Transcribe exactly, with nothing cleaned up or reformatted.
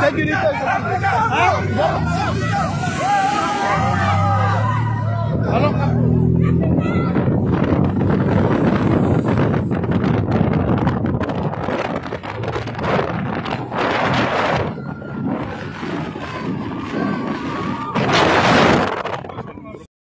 Sécurité.